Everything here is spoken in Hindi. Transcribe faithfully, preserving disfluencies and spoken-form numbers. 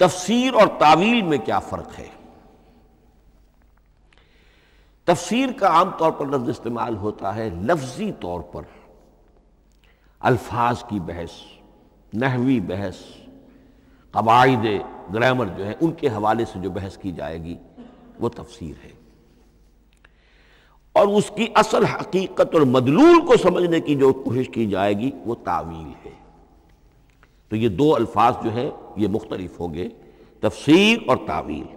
तफसीर और तावील में क्या फ़र्क है। तफसीर का आम तौर पर लफ्ज़ इस्तेमाल होता है लफ्ज़ी तौर पर, अल्फाज की बहस, नहवी बहस, कवायद ग्रामर जो है उनके हवाले से जो बहस की जाएगी वो तफसीर है, और उसकी असल हकीकत और मदलूल को समझने की जो कोशिश की जाएगी वो तावील है। तो ये दो अल्फाज जो हैं ये मुख्तलिफ होंगे, तफसीर और तावील।